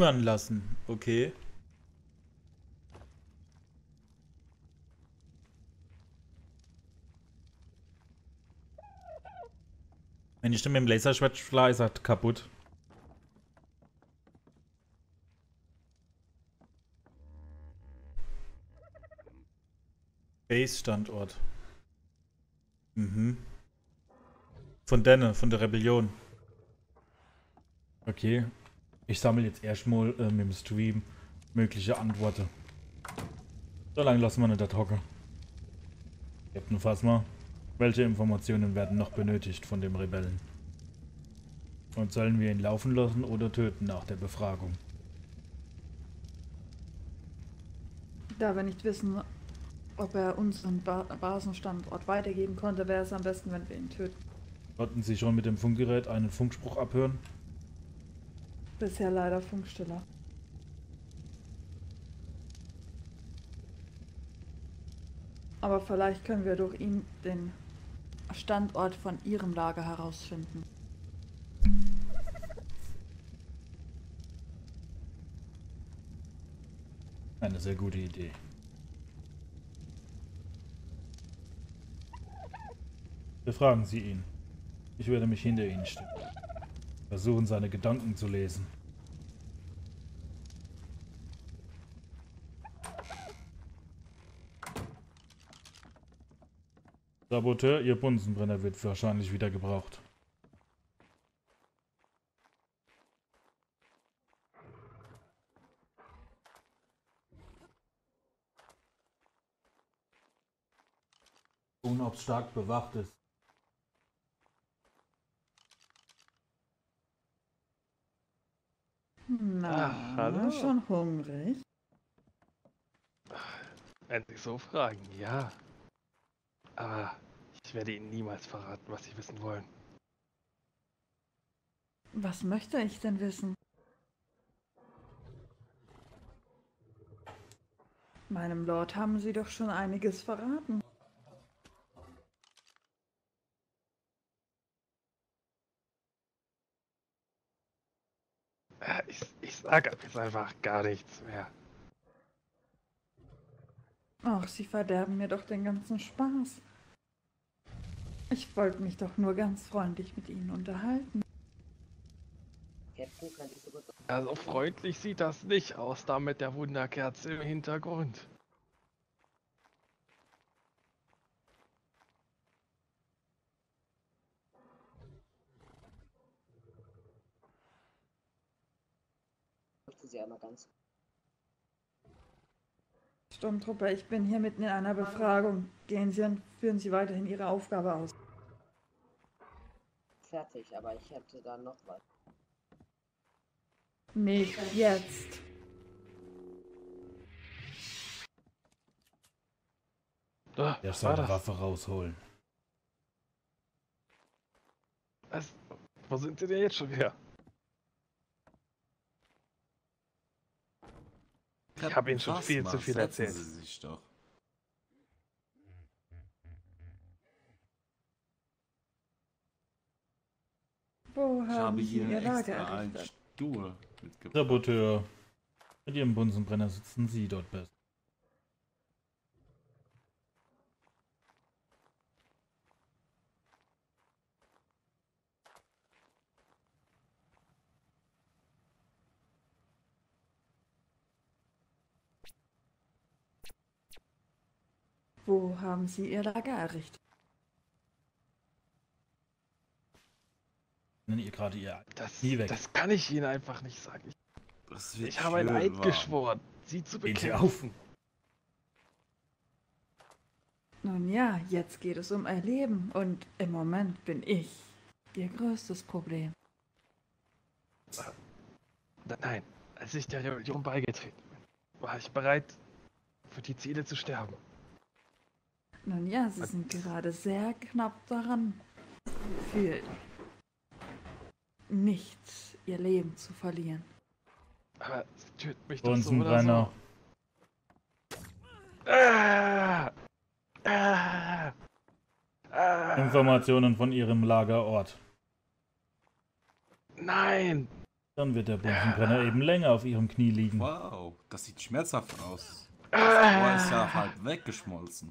verhungern lassen. Okay. Wenn ich den mit dem Laserschwert schlage, ist er kaputt. Base-Standort. Mhm. Von der Rebellion. Okay. Ich sammle jetzt erstmal mit dem Stream mögliche Antworten. So lange lassen wir nicht da hocken. Captain Phasma. Welche Informationen werden noch benötigt von dem Rebellen? Und sollen wir ihn laufen lassen oder töten nach der Befragung? Da wir nicht wissen, ob er unseren Basenstandort weitergeben konnte, wäre es am besten, wenn wir ihn töten. Konnten Sie schon mit dem Funkgerät einen Funkspruch abhören? Bisher leider Funkstille. Aber vielleicht können wir durch ihn den Standort von ihrem Lager herausfinden. Eine sehr gute Idee. Befragen Sie ihn. Ich werde mich hinter Ihnen stellen. Versuchen, seine Gedanken zu lesen. Saboteur, Ihr Bunsenbrenner wird wahrscheinlich wieder gebraucht. Und ob es stark bewacht ist. Na, hallo. Schon hungrig? Wenn Sie so fragen, ja. Aber ich werde Ihnen niemals verraten, was Sie wissen wollen. Was möchte ich denn wissen? Meinem Lord haben Sie doch schon einiges verraten. Ich sage jetzt einfach gar nichts mehr. Ach, Sie verderben mir doch den ganzen Spaß. Ich wollte mich doch nur ganz freundlich mit Ihnen unterhalten. Also freundlich sieht das nicht aus, da mit der Wunderkerze im Hintergrund. Sie einmal ganz. Sturmtruppe, ich bin hier mitten in einer Befragung. Gehen Sie und führen Sie weiterhin Ihre Aufgabe aus. Fertig, aber ich hätte da noch was. Nicht jetzt. Er soll die Waffe rausholen. Was? Wo sind Sie denn jetzt schon wieder? Ich habe Ihnen schon viel zu viel erzählt. Setzen Sie sich doch. Wo haben Sie Ihr Lager errichtet? Stuhl mitgebracht. Saboteur, mit Ihrem Bunsenbrenner sitzen Sie dort best. Wo haben Sie Ihr Lager errichtet? Nennt ihr gerade Ihr Knie weg? Das kann ich Ihnen einfach nicht sagen. Ich habe einen Eid geschworen, Sie zu bekämpfen. Nun ja, jetzt geht es um Erleben und im Moment bin ich Ihr größtes Problem. Nein, als ich der Rebellion beigetreten bin, war ich bereit, für die Ziele zu sterben. Nun ja, Sie sind gerade sehr knapp daran, für nichts Ihr Leben zu verlieren. Aber sie tötet mich doch so oder so. Informationen von Ihrem Lagerort. Nein! Dann wird der Bunsenbrenner eben länger auf ihrem Knie liegen. Wow, das sieht schmerzhaft aus. Das Ohr ist ja halb weggeschmolzen.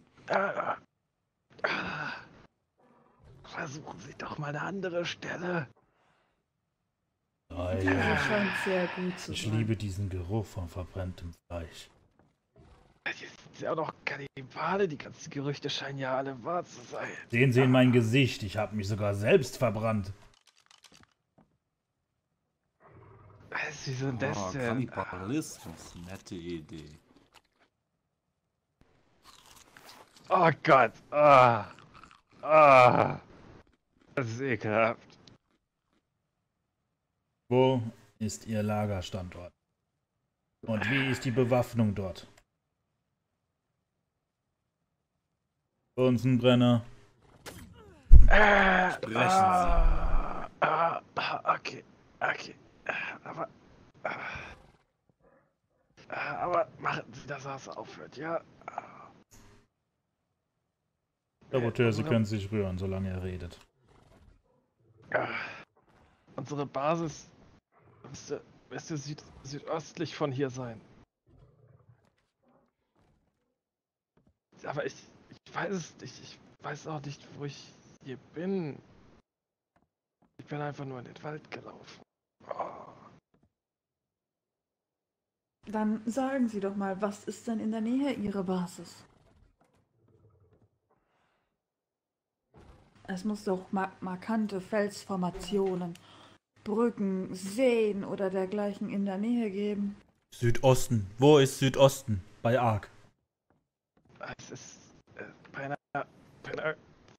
Versuchen Sie doch mal eine andere Stelle. Nein. Das scheint sehr gut zu sein. Ich liebe diesen Geruch von verbranntem Fleisch. Hier sind ja auch noch Kannibale, die ganzen Gerüchte scheinen ja alle wahr zu sein. Sehen Sie in mein Gesicht, ich habe mich sogar selbst verbrannt. Wieso das denn? Kannibalismus, nette Idee. Oh Gott, das ist ekelhaft. Wo ist Ihr Lagerstandort? Und wie ist die Bewaffnung dort? Bunsenbrenner. Sprechen Sie. Okay. Aber machen Sie, dass das aufhört, ja? Saboteur, Sie können sich rühren, solange er redet. Unsere Basis müsste südöstlich von hier sein. Aber ich weiß es nicht. Ich weiß auch nicht, wo ich hier bin. Ich bin einfach nur in den Wald gelaufen. Dann sagen Sie doch mal, was ist denn in der Nähe Ihrer Basis? Es muss doch markante Felsformationen, Brücken, Seen oder dergleichen in der Nähe geben. Südosten. Wo ist Südosten? Bei Ark. Es ist bei einer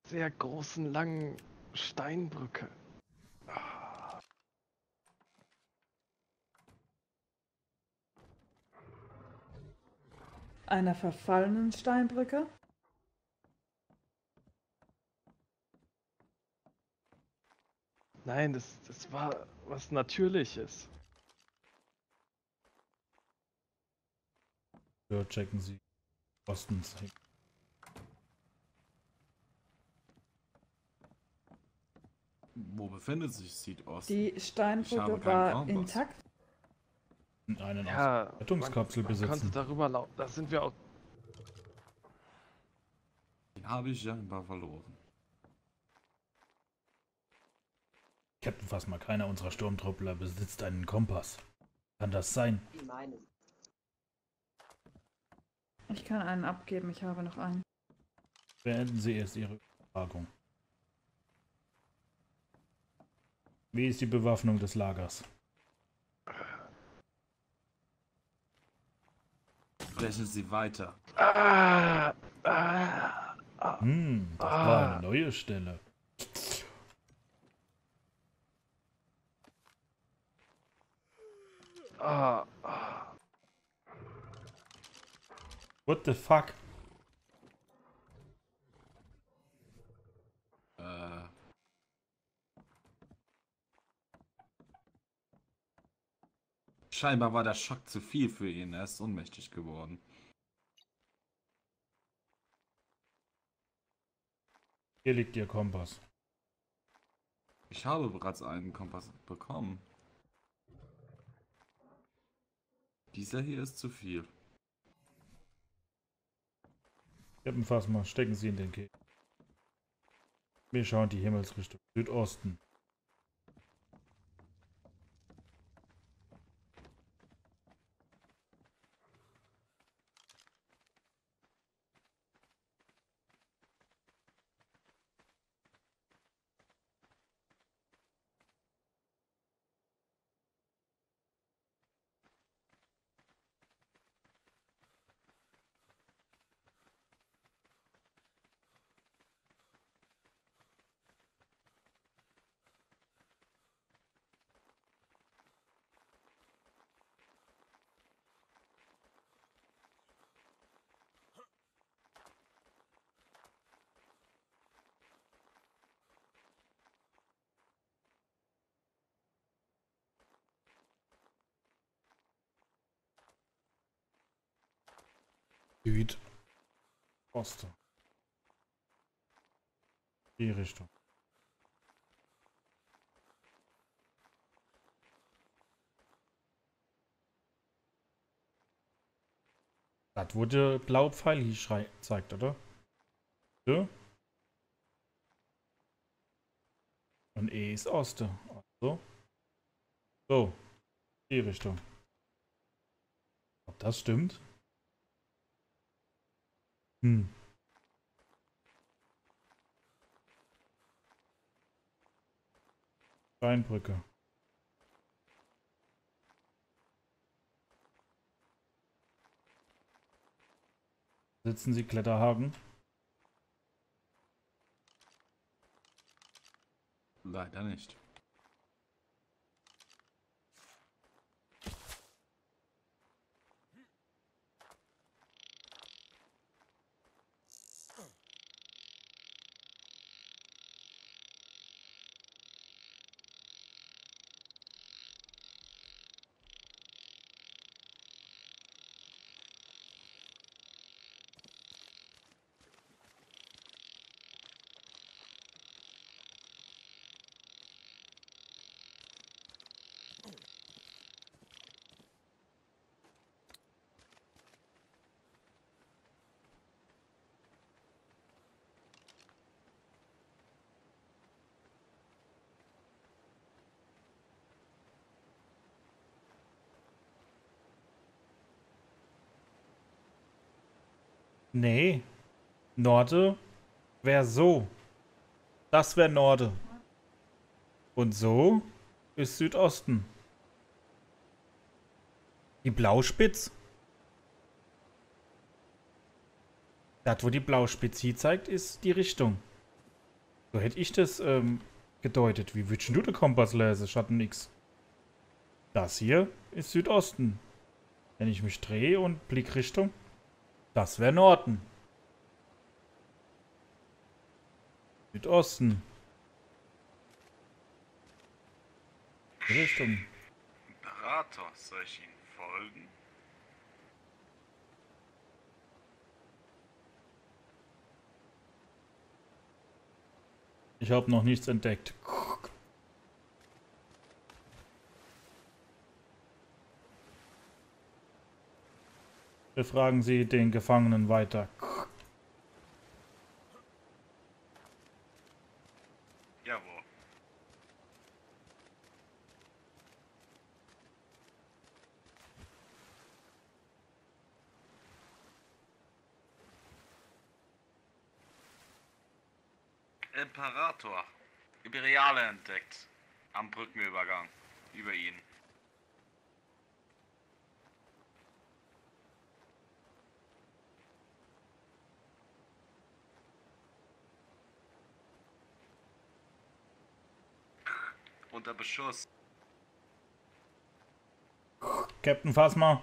sehr großen, langen Steinbrücke. Einer verfallenen Steinbrücke? Nein, das war was Natürliches. Ja, checken Sie. Osten. Wo befindet sich Südosten? Die Steinbrücke war intakt. Einen Rettungskapsel besitzen. Kannst du darüber laufen? Da sind wir auch. Den habe ich ja immer verloren. Captain Phasma, keiner unserer Sturmtruppler besitzt einen Kompass. Kann das sein? Ich kann einen abgeben, ich habe noch einen. Beenden Sie erst Ihre Übertragung. Wie ist die Bewaffnung des Lagers? Sprechen Sie weiter. Das war eine neue Stelle. What the fuck? Scheinbar war der Schock zu viel für ihn, er ist ohnmächtig geworden. Hier liegt Ihr Kompass. Ich habe bereits einen Kompass bekommen. Dieser hier ist zu viel. Captain Phasma, stecken Sie in den Käfig. Wir schauen die Himmelsrichtung Südosten. Osten. Die Richtung. Das wurde blaue Pfeile hier gezeigt, oder? Ja. Und E ist Osten. Also. So. Die Richtung. Ob das stimmt? Hm. Steinbrücke. Sitzen Sie Kletterhaken? Leider nicht. Nee, Norde wäre so. Das wäre Norde. Und so ist Südosten. Die Blauspitz. Das, wo die Blauspitz hier zeigt, ist die Richtung. So hätte ich das gedeutet. Wie würdest du den Kompass lesen? Schatten nix. Das hier ist Südosten. Wenn ich mich drehe und Blickrichtung. Das wäre Norden. Südosten. Richtung. Imperator, soll ich Ihnen folgen? Ich habe noch nichts entdeckt. Befragen Sie den Gefangenen weiter. Jawohl. Imperator. Imperiale entdeckt. Am Brückenübergang. Über ihn. Unter Beschuss. Captain Phasma.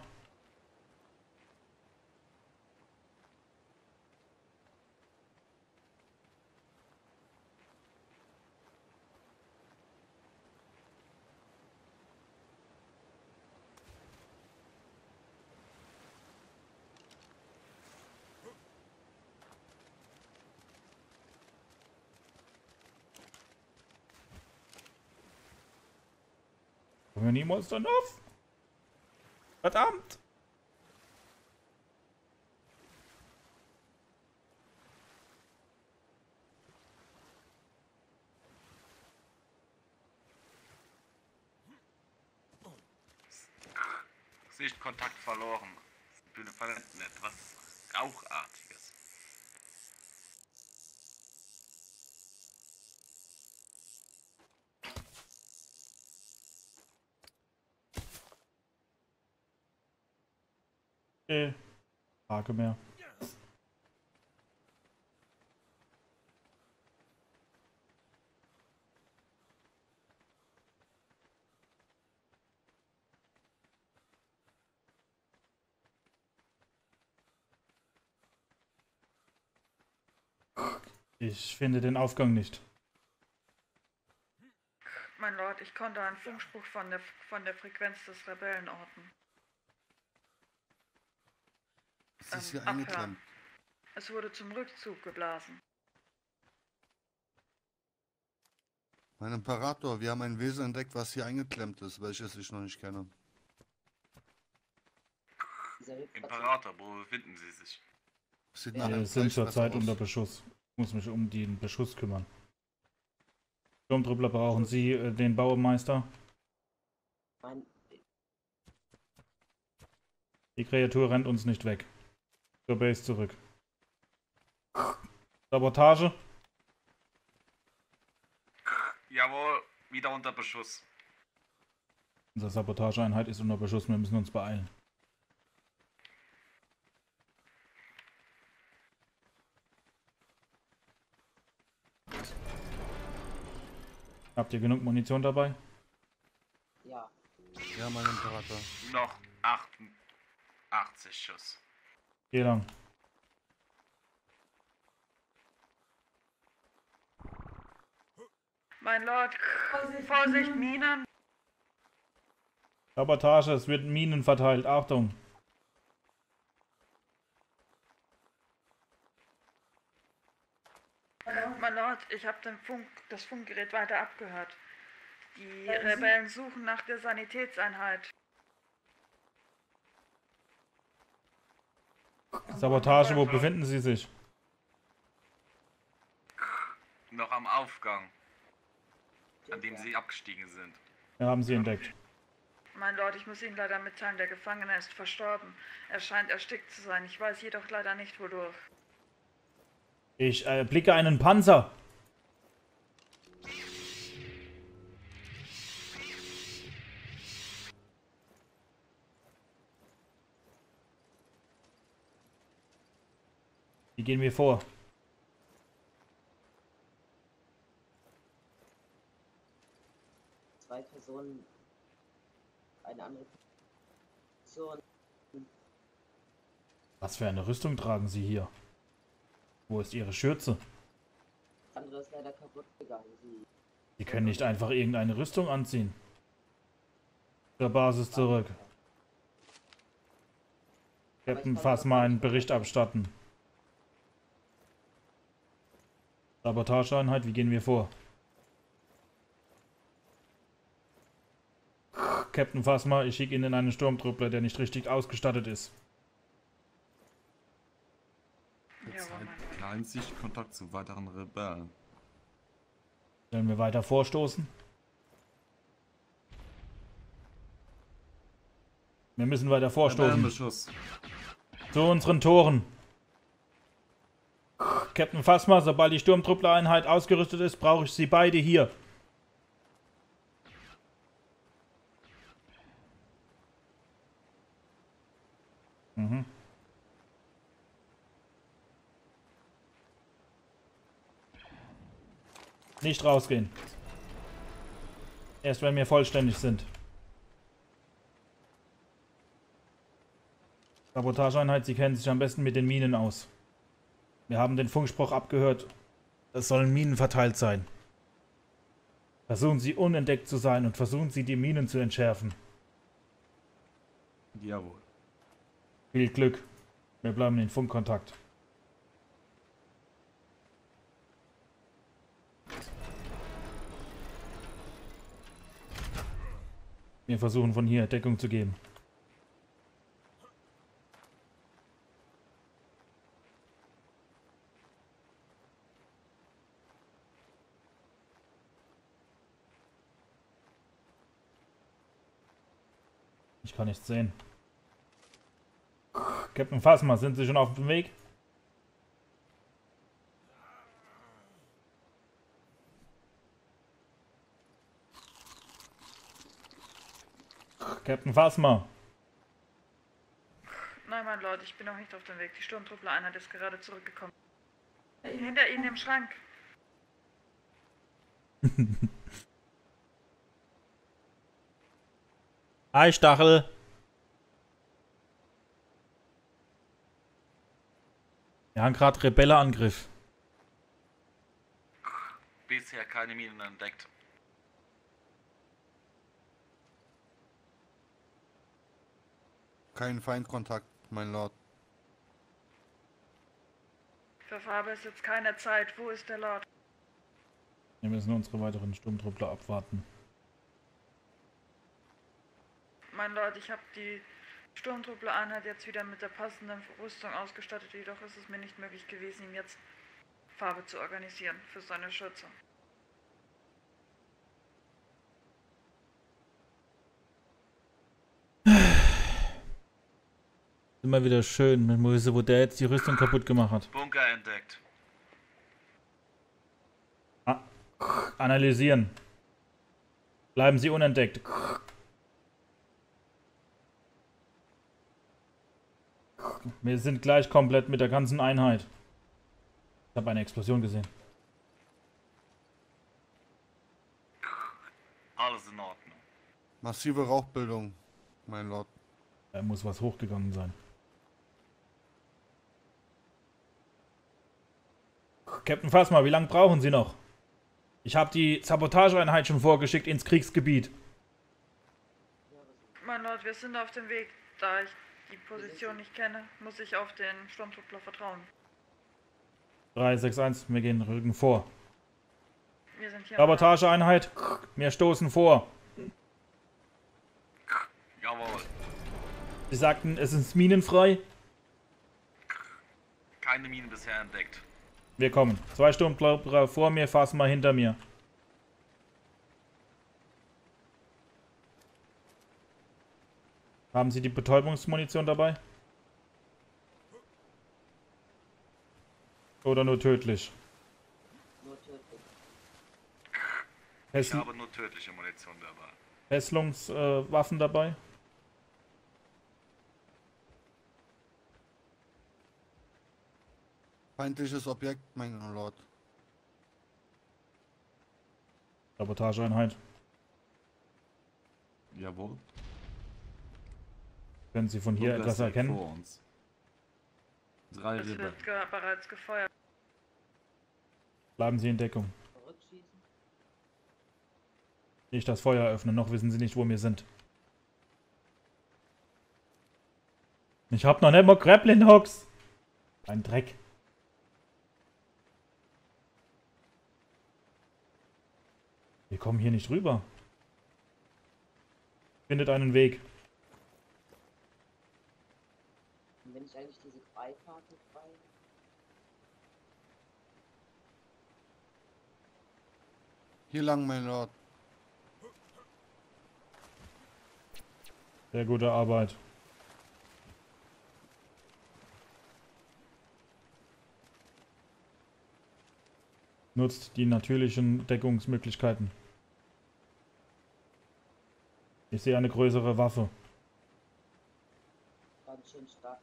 Kommen wir niemals dann auf? Verdammt! Sichtkontakt verloren. Ich bin verletzt in etwas Rauchartiges. Frage mehr. Ich finde den Aufgang nicht. Mein Lord, ich konnte einen Funkspruch von der Frequenz des Rebellen orten. Es ist hier eingeklemmt. Es wurde zum Rückzug geblasen. Mein Imperator, wir haben ein Wesen entdeckt, was hier eingeklemmt ist, welches ich noch nicht kenne. Imperator, wo befinden Sie sich? Wir sind zurzeit unter Beschuss. Ich muss mich um den Beschuss kümmern. Sturmtruppler, brauchen Sie den Baumeister? Nein. Die Kreatur rennt uns nicht weg. Zur Base zurück. Sabotage? Jawohl, wieder unter Beschuss. Unsere Sabotageeinheit ist unter Beschuss, wir müssen uns beeilen. Habt ihr genug Munition dabei? Ja. Ja, mein Imperator. Noch 88 Schuss. Geh lang. Mein Lord, Vorsicht, Minen! Sabotage, es wird Minen verteilt, Achtung! Mein Lord, ich habe das Funkgerät weiter abgehört. Die Rebellen suchen nach der Sanitätseinheit. Sabotage, wo befinden Sie sich? Noch am Aufgang, an dem Sie abgestiegen sind. Wir haben Sie entdeckt. Mein Lord, ich muss Ihnen leider mitteilen, der Gefangene ist verstorben. Er scheint erstickt zu sein. Ich weiß jedoch leider nicht, wodurch. Ich erblicke einen Panzer. Wie gehen wir vor? Zwei Personen, eine andere Person. Was für eine Rüstung tragen Sie hier? Wo ist Ihre Schürze? Das andere ist leider kaputt gegangen. Sie können nicht einfach irgendeine Rüstung anziehen. Zur Basis zurück. Captain Phasma einen Bericht abstatten. Sabotageeinheit, wie gehen wir vor? Captain Phasma, ich schicke Ihnen einen Sturmtruppler, der nicht richtig ausgestattet ist. Einzig Kontakt zu weiteren Rebellen. Sollen wir weiter vorstoßen? Wir müssen weiter vorstoßen. Zu unseren Toren. Captain Phasma, sobald die Sturmtruppler-Einheit ausgerüstet ist, brauche ich Sie beide hier. Nicht rausgehen. Erst wenn wir vollständig sind. Sabotageeinheit, Sie kennen sich am besten mit den Minen aus. Wir haben den Funkspruch abgehört. Es sollen Minen verteilt sein. Versuchen Sie unentdeckt zu sein und versuchen Sie die Minen zu entschärfen. Jawohl. Viel Glück. Wir bleiben in Funkkontakt. Wir versuchen von hier Deckung zu geben. Ich kann nichts sehen. Captain Phasma, sind Sie schon auf dem Weg? Captain Phasma. Nein, mein Lord, ich bin noch nicht auf dem Weg. Die Sturmtruppler-Einheit ist gerade zurückgekommen. Hinter Ihnen im Schrank. Hi, Stachel. Wir haben gerade Rebellenangriff. Bisher keine Minen entdeckt. Kein Feindkontakt, mein Lord. Für Farbe ist jetzt keine Zeit. Wo ist der Lord? Wir müssen unsere weiteren Sturmtruppler abwarten. Mein Lord, ich habe die Sturmtruppler-Einheit jetzt wieder mit der passenden Rüstung ausgestattet, jedoch ist es mir nicht möglich gewesen, ihm jetzt Farbe zu organisieren für seine Schürze. Immer wieder schön mit Moise, wo der jetzt die Rüstung kaputt gemacht hat. Bunker entdeckt. Analysieren. Bleiben Sie unentdeckt. Wir sind gleich komplett mit der ganzen Einheit. Ich habe eine Explosion gesehen. Alles in Ordnung. Massive Rauchbildung, mein Lord. Da muss was hochgegangen sein. Captain Phasma, wie lange brauchen Sie noch? Ich habe die Sabotageeinheit schon vorgeschickt ins Kriegsgebiet. Mein Lord, wir sind auf dem Weg. Da ich die Position nicht kenne, muss ich auf den Sturmtruppler vertrauen. 361, wir gehen Rücken vor. Wir sind hier. Sabotageeinheit, wir stoßen vor. Jawohl. Sie sagten, es ist minenfrei. Keine Minen bisher entdeckt. Wir kommen. 2 Sturmtruppler vor mir, Phasma hinter mir. Haben Sie die Betäubungsmunition dabei? Oder nur tödlich? Nur tödlich. Ich habe nur tödliche Munition dabei. Hässlungswaffen dabei? Feindliches Objekt, mein Lord. Sabotageeinheit. Jawohl. Können Sie von hier etwas erkennen? Vor uns. 3 Ribben. Es wird bereits gefeuert. Bleiben Sie in Deckung. Nicht das Feuer öffnen, noch wissen Sie nicht, wo wir sind. Ich hab noch nicht mal Grappling-Hooks. Ein Dreck. Wir kommen hier nicht rüber. Findet einen Weg. Und wenn ich eigentlich diese Freikarte frei... Hier lang, mein Lord. Sehr gute Arbeit. Nutzt die natürlichen Deckungsmöglichkeiten. Ich sehe eine größere Waffe. Ganz schön stark.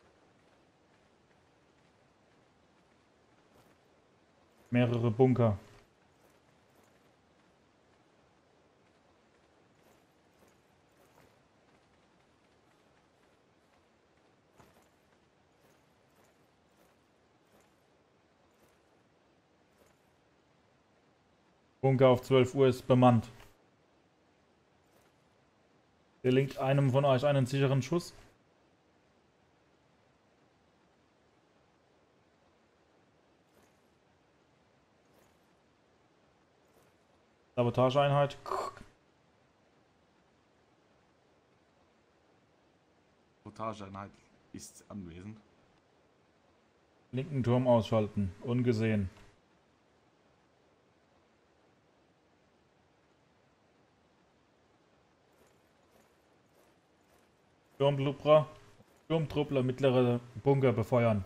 Mehrere Bunker. Bunker auf 12 Uhr ist bemannt. Gelingt einem von euch einen sicheren Schuss? Sabotageeinheit. Sabotageeinheit ist anwesend. Linken Turm ausschalten, ungesehen. Sturmtruppler mittlere Bunker befeuern.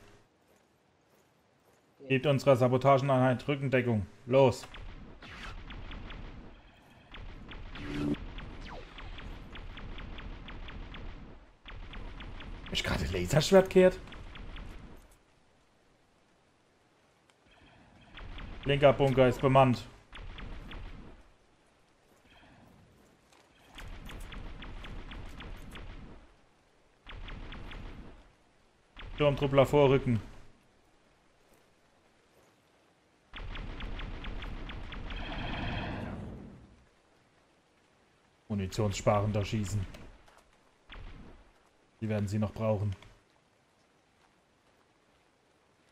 Gebt unserer Sabotageeinheit Rückendeckung. Los! Ist gerade Laserschwert kehrt? Linker Bunker ist bemannt. Sturmtruppler vorrücken. Munitionssparender schießen. Die werden sie noch brauchen.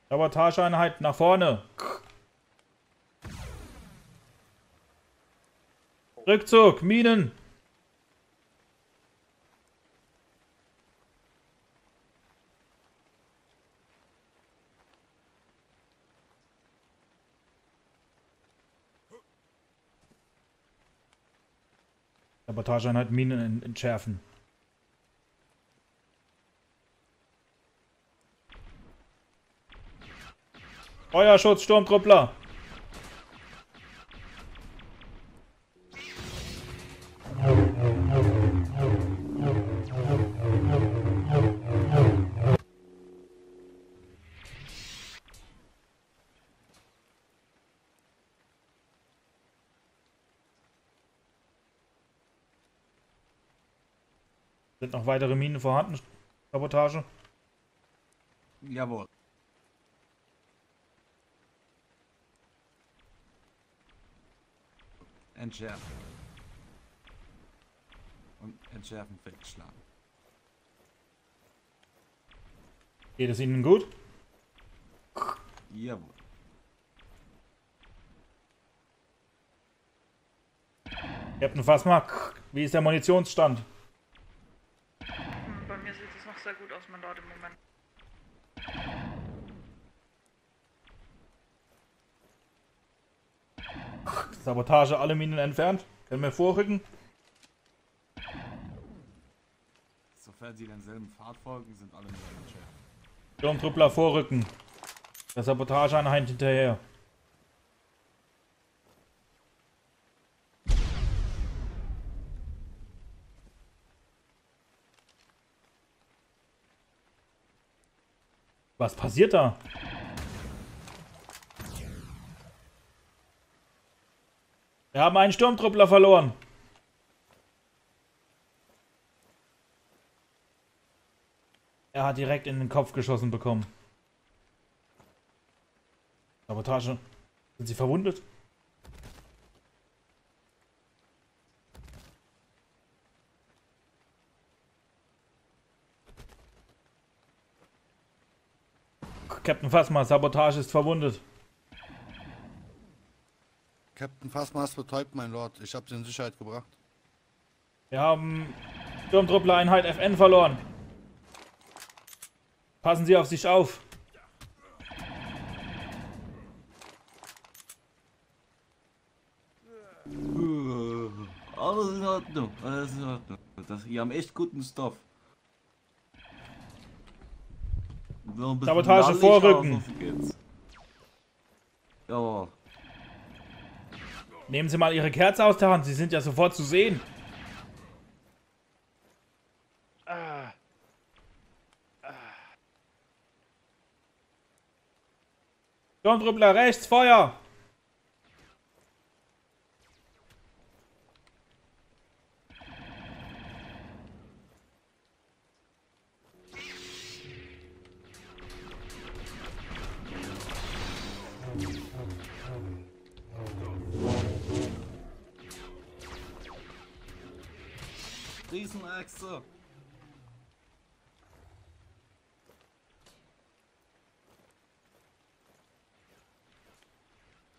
Sabotageeinheit nach vorne. Rückzug, Minen. Sabotageeinheit Minen entschärfen. Feuerschutz, Sturmtruppler! Sind noch weitere Minen vorhanden? Sabotage? Jawohl. Entschärfen. Und entschärfen wegschlagen. Geht es Ihnen gut? Jawohl. Captain Phasma, wie ist der Munitionsstand? Bei mir sieht es noch sehr gut aus, mein Lord, im Moment. Sabotage, alle Minen entfernt. Können wir vorrücken? Sofern sie denselben Pfad folgen, sind alle Minen entfernt. Sturmtruppler vorrücken. Der Sabotageeinheit hinterher. Was passiert da? Wir haben einen Sturmtruppler verloren. Er hat direkt in den Kopf geschossen bekommen. Sabotage. Sind Sie verwundet? Captain Phasma, Sabotage ist verwundet. Captain Phasma ist betäubt, mein Lord. Ich habe sie in Sicherheit gebracht. Wir haben Sturmtruppler-Einheit FN verloren. Passen Sie auf sich auf. Alles in Ordnung, alles in Ordnung. Die haben echt guten Stoff. So Sabotage vorrücken. Ja. Nehmen Sie mal Ihre Kerze aus der Hand, Sie sind ja sofort zu sehen. Sturmtruppler, rechts, Feuer! Riesenachse.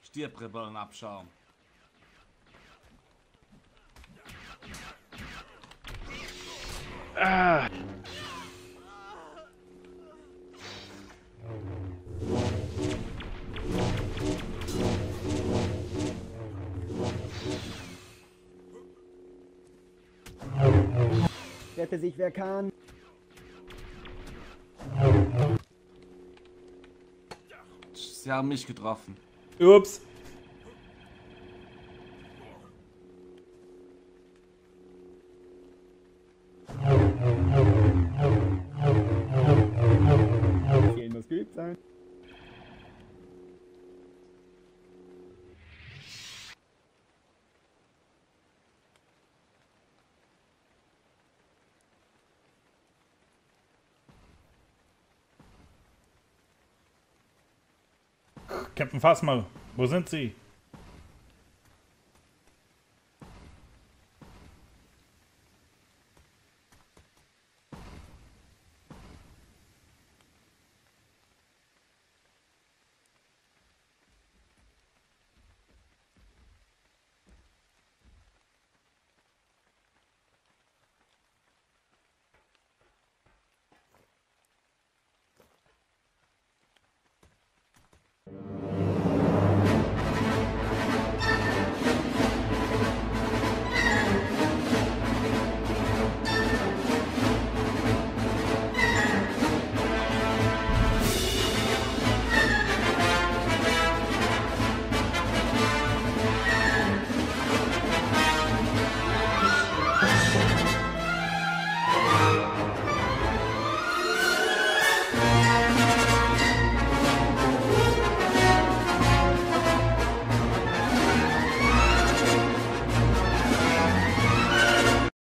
Stirb, Rebellenabschaum. Rette sich, wer kann. Sie haben mich getroffen. Ups. Fehlen muss geübt sein. Captain Phasma, wo sind Sie?